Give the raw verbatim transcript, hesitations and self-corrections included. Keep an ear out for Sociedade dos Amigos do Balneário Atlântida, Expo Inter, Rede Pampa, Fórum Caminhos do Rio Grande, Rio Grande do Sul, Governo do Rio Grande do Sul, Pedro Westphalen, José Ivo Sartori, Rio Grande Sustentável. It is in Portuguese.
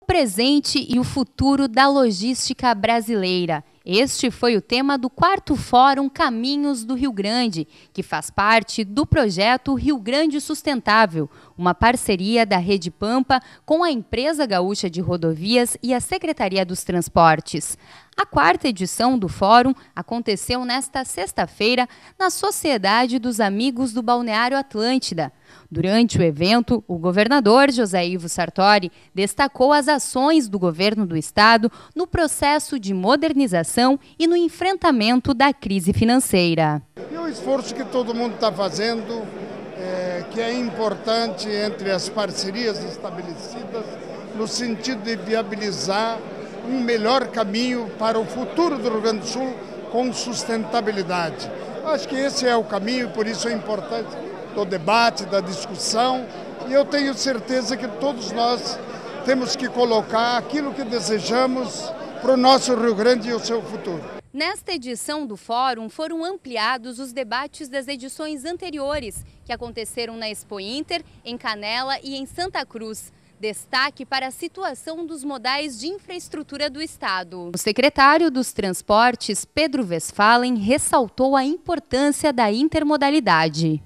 O presente e o futuro da logística brasileira. Este foi o tema do quarto Fórum Caminhos do Rio Grande, que faz parte do projeto Rio Grande Sustentável, uma parceria da Rede Pampa com a Empresa Gaúcha de Rodovias e a Secretaria dos Transportes. A quarta edição do Fórum aconteceu nesta sexta-feira na Sociedade dos Amigos do Balneário Atlântida. Durante o evento, o governador José Ivo Sartori destacou as ações do governo do estado no processo de modernização e no enfrentamento da crise financeira. É um esforço que todo mundo está fazendo, é, que é importante entre as parcerias estabelecidas, no sentido de viabilizar um melhor caminho para o futuro do Rio Grande do Sul com sustentabilidade. Acho que esse é o caminho, por isso é importante do debate, da discussão, e eu tenho certeza que todos nós temos que colocar aquilo que desejamos para o nosso Rio Grande e o seu futuro. Nesta edição do Fórum foram ampliados os debates das edições anteriores, que aconteceram na Expo Inter, em Canela e em Santa Cruz. Destaque para a situação dos modais de infraestrutura do estado. O secretário dos Transportes, Pedro Westphalen, ressaltou a importância da intermodalidade.